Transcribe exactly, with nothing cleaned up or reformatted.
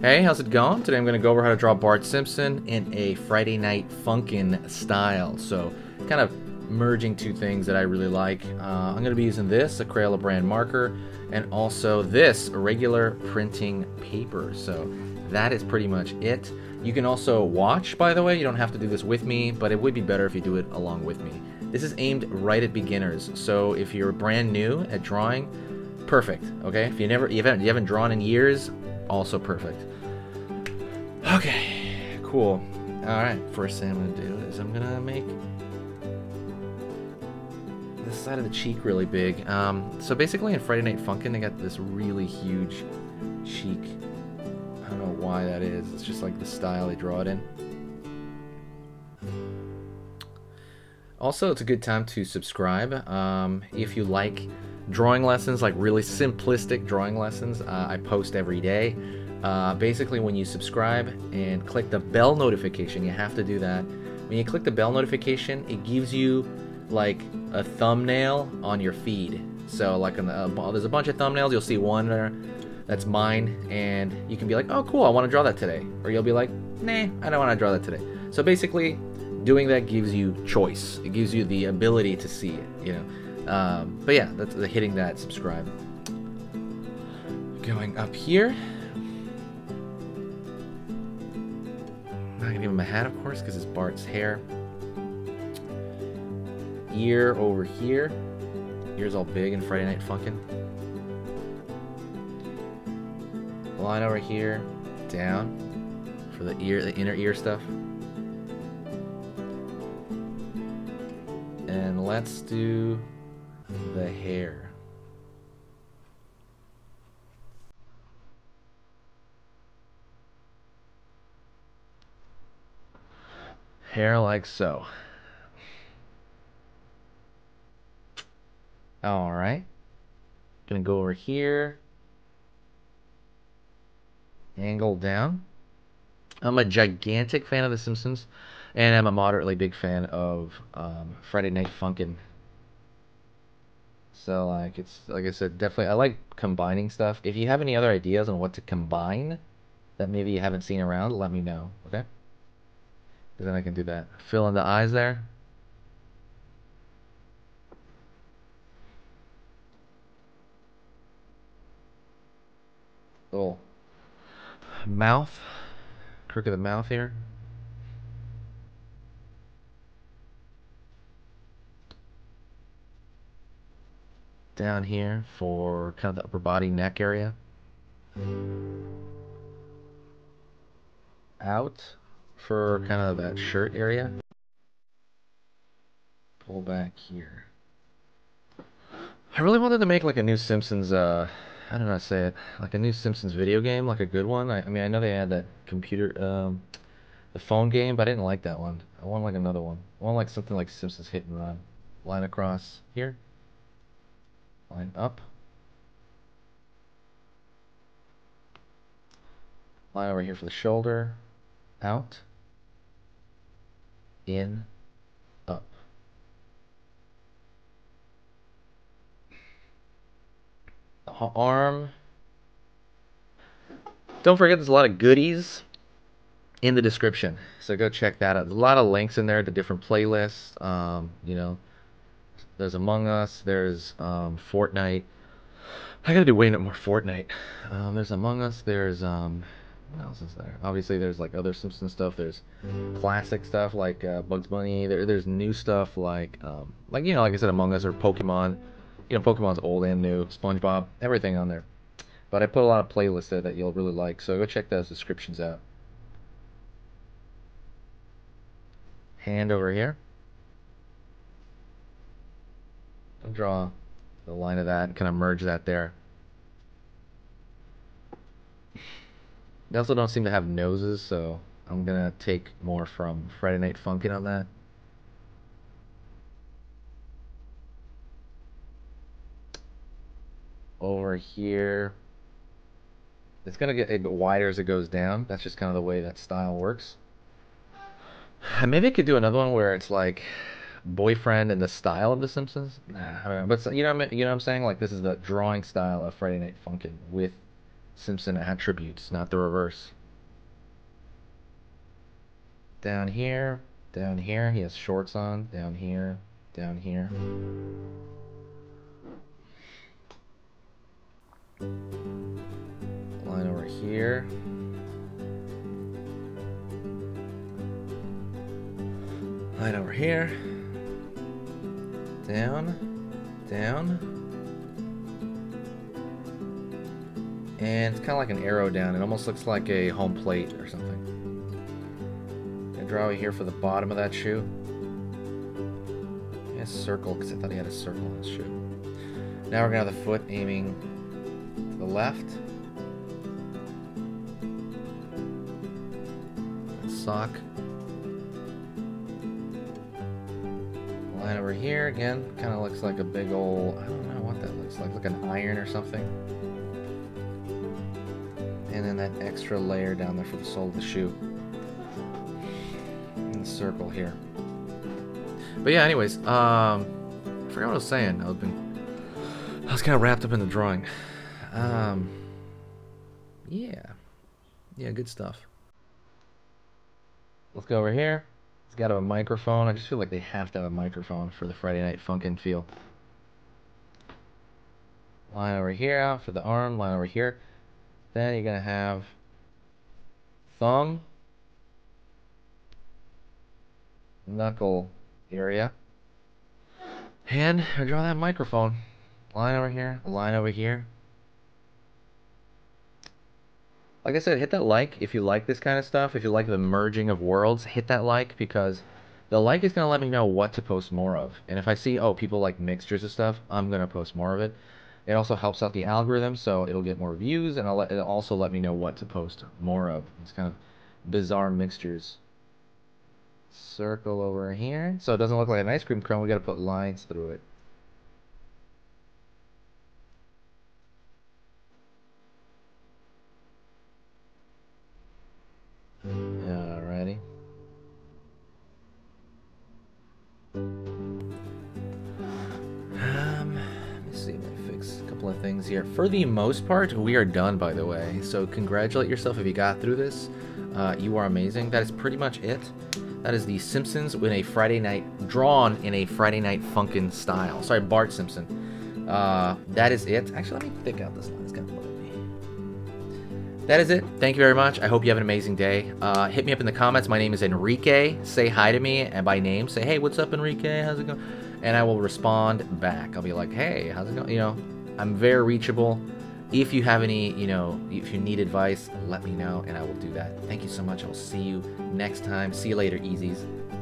Hey, how's it going? Today I'm going to go over how to draw Bart Simpson in a Friday Night Funkin' style. So, kind of merging two things that I really like. Uh, I'm going to be using this, a Crayola brand marker, and also this, regular printing paper. So, that is pretty much it. You can also watch, by the way. You don't have to do this with me, but it would be better if you do it along with me. This is aimed right at beginners. So, if you're brand new at drawing, perfect. Okay? If you never, you haven't, you haven't drawn in years, also perfect. Okay, cool. Alright, first thing I'm gonna do is I'm gonna make this side of the cheek really big. Um, so basically in Friday Night Funkin', they got this really huge cheek. I don't know why that is. It's just like the style they draw it in. Also, it's a good time to subscribe. Um, if you like drawing lessons, like really simplistic drawing lessons, uh, I post every day. Uh, basically, when you subscribe and click the bell notification, you have to do that. When you click the bell notification, it gives you like a thumbnail on your feed. So like on the, uh, there's a bunch of thumbnails. You'll see one there that's mine, and you can be like, oh cool, I want to draw that today. Or you'll be like, nah, I don't want to draw that today. So basically, doing that gives you choice. It gives you the ability to see it, you know. Um, but yeah, that's uh, hitting that subscribe. Going up here. I'm not gonna give him a hat, of course, because it's Bart's hair. Ear over here. Ear's all big in Friday Night Funkin'. Line over here, down for the ear, the inner ear stuff. And let's do the hair. Hair like so. All right. Gonna go over here. Angle down. I'm a gigantic fan of The Simpsons, and I'm a moderately big fan of um, Friday Night Funkin'. So like it's like I said, definitely I like combining stuff. If you have any other ideas on what to combine that maybe you haven't seen around, let me know, okay? Because then I can do that. Fill in the eyes there. Little mouth, crook of the mouth here. Down here for kind of the upper body neck area. Out for kind of that shirt area. Pull back here. I really wanted to make like a new Simpsons, uh, I don't know how to say it, like a new Simpsons video game, like a good one. I, I mean, I know they had that computer, um, the phone game, but I didn't like that one. I want like another one. I want like something like Simpsons Hit and Run. Line across here. Line up. Line over here for the shoulder. Out. In. Up. The arm. Don't forget there's a lot of goodies in the description, so go check that out. There's a lot of links in there to different playlists, um, you know. There's Among Us, there's um, Fortnite. I gotta do way more Fortnite. Um, there's Among Us, there's, um, what else is there? Obviously there's like other Simpsons stuff, there's classic stuff like uh, Bugs Bunny, there, there's new stuff like, um, like, you know, like I said, Among Us or Pokemon. You know, Pokemon's old and new, SpongeBob, everything on there. But I put a lot of playlists there that you'll really like, so go check those descriptions out. Hand over here. I'll draw the line of that and kind of merge that there. They also don't seem to have noses, so I'm gonna take more from Friday Night Funkin' on that. Over here, it's gonna get a bit wider as it goes down. That's just kind of the way that style works. And maybe I could do another one where it's like boyfriend and the style of The Simpsons. Nah, I don't know. But you know, you know what I'm saying? Like this is the drawing style of Friday Night Funkin' with Simpson attributes, not the reverse. Down here, down here, he has shorts on, down here, down here. Line over here. Line over here. Down, down. And it's kind of like an arrow down. It almost looks like a home plate or something. I draw it here for the bottom of that shoe. And a circle, because I thought he had a circle on his shoe. Now we're going to have the foot aiming to the left. That sock. Line over here again. Kind of looks like a big old, I don't know what that looks like. Like an iron or something. And then that extra layer down there for the sole of the shoe. In the circle here. But yeah, anyways, um, I forgot what I was saying. I was been, I was kind of wrapped up in the drawing. Um, yeah, yeah, good stuff. Let's go over here. It's got to have a microphone. I just feel like they have to have a microphone for the Friday Night Funkin' feel. Line over here for the arm. Line over here. Then you're gonna have thumb, knuckle area, and draw that microphone. Line over here, line over here. Like I said, hit that like if you like this kind of stuff. If you like the merging of worlds, hit that like, because the like is gonna let me know what to post more of. And if I see, oh, people like mixtures of stuff, I'm gonna post more of it. It also helps out the algorithm, so it'll get more views, and I'll let, it'll also let me know what to post more of. It's kind of bizarre mixtures. Circle over here. So it doesn't look like an ice cream cone. We got to put lines through it. Alrighty. Of things here. For the most part, we are done, by the way, so congratulate yourself if you got through this. Uh, you are amazing. That is pretty much it. That is The Simpsons in a Friday Night, drawn in a Friday Night Funkin' style. Sorry, Bart Simpson. Uh, that is it. Actually, let me pick out this line. It's kind of bugging me. That is it. Thank you very much. I hope you have an amazing day. Uh, hit me up in the comments. My name is Enrique. Say hi to me and by name. Say, hey, what's up, Enrique? How's it going? And I will respond back. I'll be like, hey, how's it going? You know, I'm very reachable. If you have any, you know, if you need advice, let me know and I will do that. Thank you so much. I'll see you next time. See you later, Easies.